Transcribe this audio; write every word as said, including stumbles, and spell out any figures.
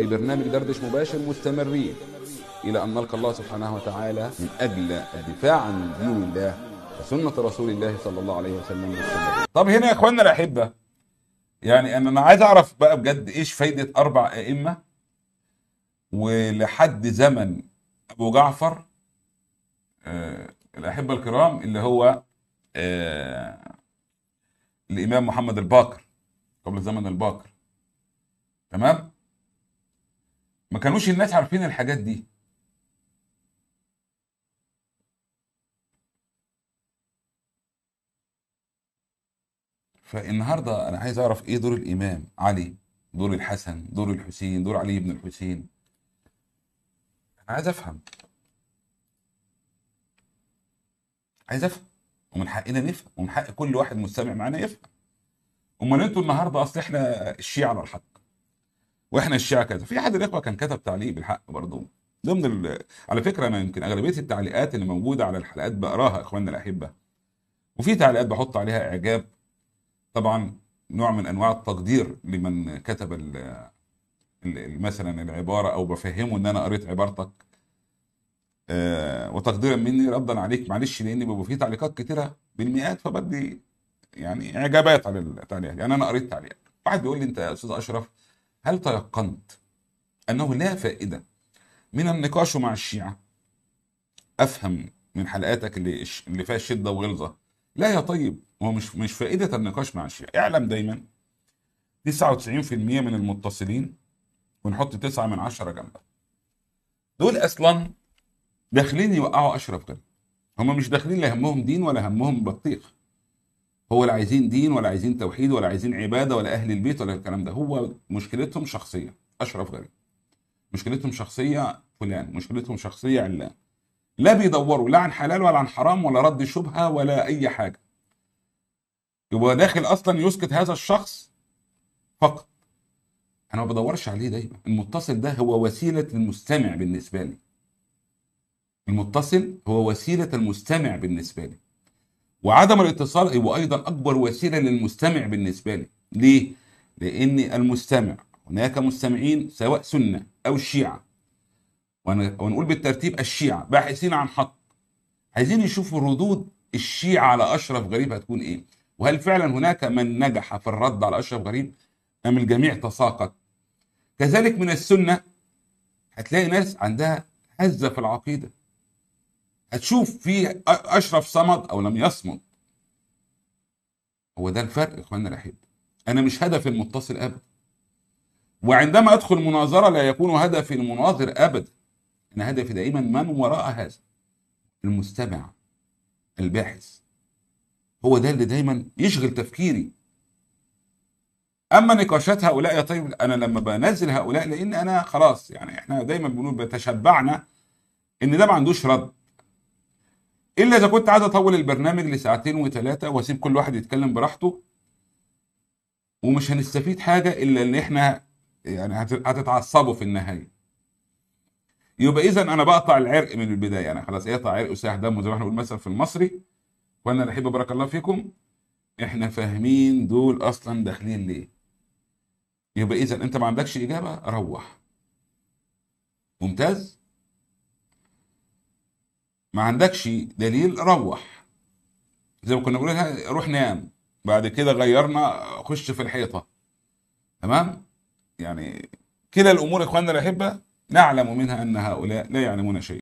في برنامج دردش مباشر مستمرين إلى أن نلقى الله سبحانه وتعالى من أجل الدفاع عن دين الله وسنة رسول الله صلى الله عليه وسلم. طب هنا يا إخواننا الأحبة، يعني أنا عايز أعرف بقى بجد إيش فايدة أربع أئمة ولحد زمن أبو جعفر آه الأحبة الكرام، اللي هو آه الإمام محمد الباقر قبل زمن الباقر، تمام؟ ما كانوش الناس عارفين الحاجات دي. فالنهارده انا عايز اعرف ايه دور الامام علي، دور الحسن، دور الحسين، دور علي بن الحسين. انا عايز افهم، عايز افهم، ومن حقنا نفهم، ومن حق كل واحد مستمع معانا يفهم. امال انتوا النهارده، اصل احنا الشيعة على الحق، واحنا الشيعة كذا. في احد الاخوه كان كتب تعليق بالحق برضه ضمن ال... على فكره انا يمكن اغلبيه التعليقات اللي موجوده على الحلقات بقراها اخواننا الاحبه، وفي تعليقات بحط عليها اعجاب، طبعا نوع من انواع التقدير لمن كتب ال مثلا العباره، او بفهمه ان انا قريت عبارتك أه وتقديرا مني ردا عليك، معلش لان بيبقى في تعليقات كتيره بالمئات، فبدي يعني اعجابات على التعليقات. يعني انا قريت تعليق واحد بيقول لي: انت يا استاذ اشرف، هل تيقنت انه لا فائده من النقاش مع الشيعه؟ افهم من حلقاتك اللي اللي فيها شده وغلظه. لا يا طيب، هو مش مش فائدة النقاش مع الشيعة. اعلم دايما تسعة وتسعين بالمئة من المتصلين، ونحط تسعة من عشرة جنبها، دول اصلا داخلين يوقعوا اشرف غريب. هما مش داخلين لا همهم دين ولا همهم بطيخ، هو لا عايزين دين ولا عايزين توحيد ولا عايزين عبادة ولا اهل البيت ولا الكلام ده. هو مشكلتهم شخصية، اشرف غريب مشكلتهم شخصية، فلان مشكلتهم شخصية، علان. لا بيدوروا لا عن حلال ولا عن حرام ولا رد شبهة ولا اي حاجة. يبقى داخل اصلا يسكت هذا الشخص فقط. انا ما بدورش عليه دايما، المتصل ده هو وسيله المستمع بالنسبه لي. المتصل هو وسيله المستمع بالنسبه لي. وعدم الاتصال هو ايضا اكبر وسيله للمستمع بالنسبه لي. ليه؟ لان المستمع، هناك مستمعين سواء سنه او شيعه، ونقول بالترتيب الشيعه، باحثين عن حق، عايزين يشوفوا ردود الشيعه على اشرف غريب هتكون ايه. وهل فعلا هناك من نجح في الرد على اشرف غريب ام الجميع تساقط؟ كذلك من السنه هتلاقي ناس عندها هزه في العقيده، هتشوف في اشرف صمد او لم يصمد. هو ده الفرق يا اخواننا الاحبه. انا مش هدف المتصل ابدا، وعندما ادخل مناظره لا يكون هدفي المناظر ابدا. انا هدفي دائما من وراء هذا، المستمع الباحث، هو ده اللي دايما يشغل تفكيري. اما نقاشات هؤلاء يا طيب، انا لما بنزل هؤلاء، لان انا خلاص يعني احنا دايما بنقول بتشبعنا ان ده ما عندوش رد، الا اذا كنت عايز اطول البرنامج لساعتين وثلاثه واسيب كل واحد يتكلم براحته، ومش هنستفيد حاجه الا ان احنا يعني هتتعصبوا في النهايه. يبقى اذا انا بقطع العرق من البدايه، انا خلاص اقطع عرق وساح دمه زي ما احنا بنقول مثلا في المصري. وانا الأحبة بارك الله فيكم، احنا فاهمين دول اصلا داخلين ليه. يبقى اذا انت ما عندكش اجابه، روح. ممتاز. ما عندكش دليل، روح. زي ما كنا بنقولها، روح نام. بعد كده غيرنا، خش في الحيطه. تمام؟ يعني كلا الامور اخواننا الاحبه نعلم منها ان هؤلاء لا يعلمون شيء.